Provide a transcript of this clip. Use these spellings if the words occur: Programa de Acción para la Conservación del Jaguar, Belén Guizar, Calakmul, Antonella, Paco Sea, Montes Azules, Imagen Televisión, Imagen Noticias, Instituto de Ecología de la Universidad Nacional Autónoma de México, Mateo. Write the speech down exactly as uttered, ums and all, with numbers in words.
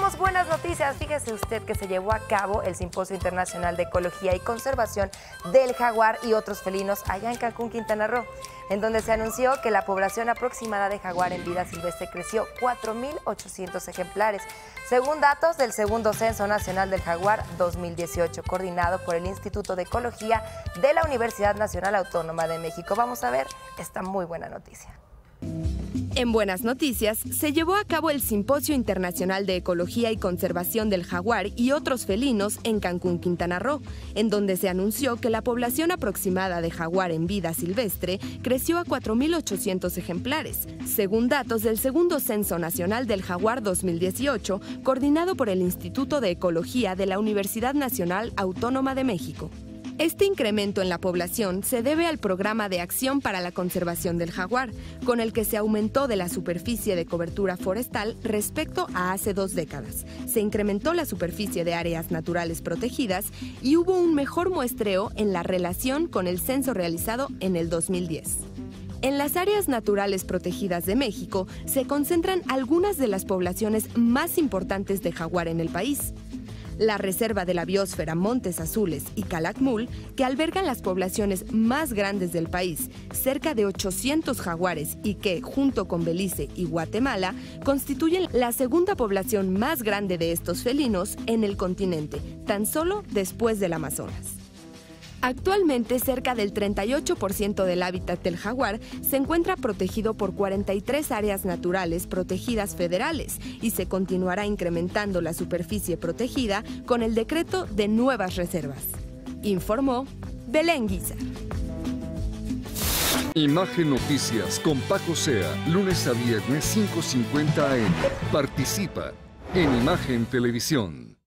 tenemos buenas noticias. Fíjese usted que se llevó a cabo el Simposio Internacional de Ecología y Conservación del Jaguar y otros felinos allá en Cancún, Quintana Roo, en donde se anunció que la población aproximada de jaguar en vida silvestre creció cuatro mil ochocientos ejemplares, según datos del segundo Censo Nacional del Jaguar dos mil dieciocho, coordinado por el Instituto de Ecología de la Universidad Nacional Autónoma de México. Vamos a ver esta muy buena noticia. En buenas noticias, se llevó a cabo el Simposio Internacional de Ecología y Conservación del Jaguar y otros felinos en Cancún, Quintana Roo, en donde se anunció que la población aproximada de jaguar en vida silvestre creció a cuatro mil ochocientos ejemplares, según datos del segundo Censo Nacional del Jaguar dos mil dieciocho, coordinado por el Instituto de Ecología de la Universidad Nacional Autónoma de México. Este incremento en la población se debe al Programa de Acción para la Conservación del Jaguar, con el que se aumentó de la superficie de cobertura forestal respecto a hace dos décadas. Se incrementó la superficie de áreas naturales protegidas y hubo un mejor muestreo en la relación con el censo realizado en el dos mil diez. En las áreas naturales protegidas de México se concentran algunas de las poblaciones más importantes de jaguar en el país. La Reserva de la Biosfera Montes Azules y Calakmul, que albergan las poblaciones más grandes del país, cerca de ochocientos jaguares y que, junto con Belice y Guatemala, constituyen la segunda población más grande de estos felinos en el continente, tan solo después del Amazonas. Actualmente, cerca del treinta y ocho por ciento del hábitat del jaguar se encuentra protegido por cuarenta y tres áreas naturales protegidas federales y se continuará incrementando la superficie protegida con el decreto de nuevas reservas. Informó Belén Guizar. Imagen Noticias con Paco Sea, lunes a viernes cinco cincuenta a eme. Participa en Imagen Televisión.